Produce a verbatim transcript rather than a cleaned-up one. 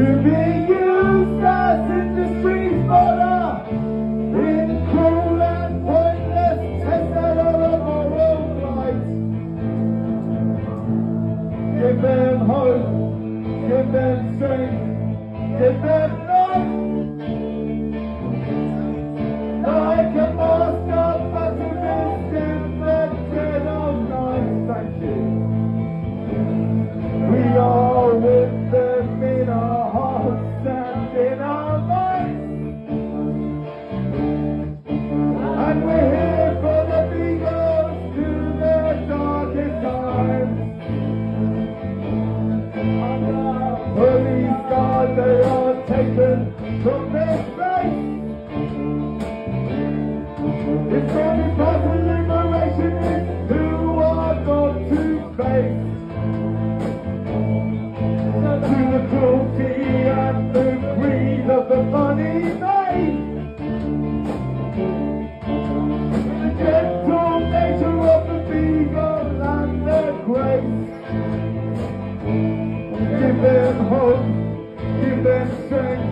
Give them hope, give them strength, give them life. Like a mask of pacifist infected on life's sanctuary. We are with them in our hearts and in our minds. And we're here for the beagles to their darkest times. Police guards, they are taken from their faith. It's only possible liberation is who are God to face. To the cruelty and the greed of the money made. The gentle nature of the beagle and their grace. Give them hope, give them strength.